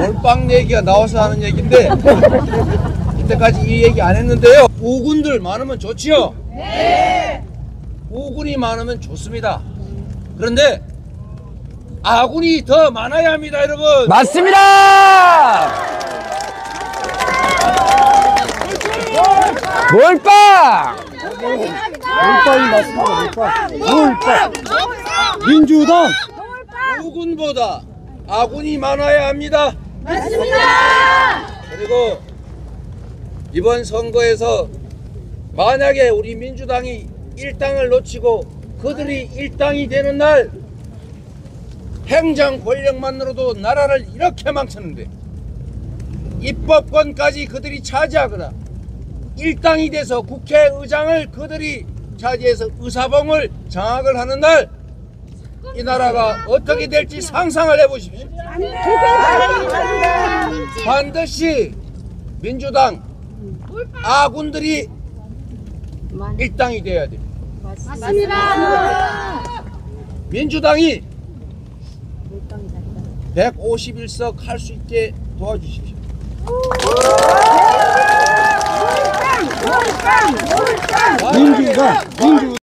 몰빵 얘기가 나와서 하는 얘기인데 이때까지 이 얘기 안 했는데요. 5군들 많으면 좋지요? 네! 5군이 많으면 좋습니다. 그런데 아군이 더 많아야 합니다, 여러분. 맞습니다! 몰빵! 몰빵이 맞습니다. 몰빵! 몰빵! 민주당! 5군보다 아군이 많아야 합니다. 맞습니다. 그리고 이번 선거에서 만약에 우리 민주당이 1당을 놓치고 그들이 1당이 되는 날 행정 권력만으로도 나라를 이렇게 망쳤는데 입법권까지 그들이 차지하거나 1당이 돼서 국회의장을 그들이 차지해서 의사봉을 장악을 하는 날 이 나라가 어떻게 될지 상상을 해보십시오. 반드시 민주당 아군들이 일당이 돼야 됩니다. 맞습니다. 민주당이 151석 할 수 있게 도와주십시오. 민주당!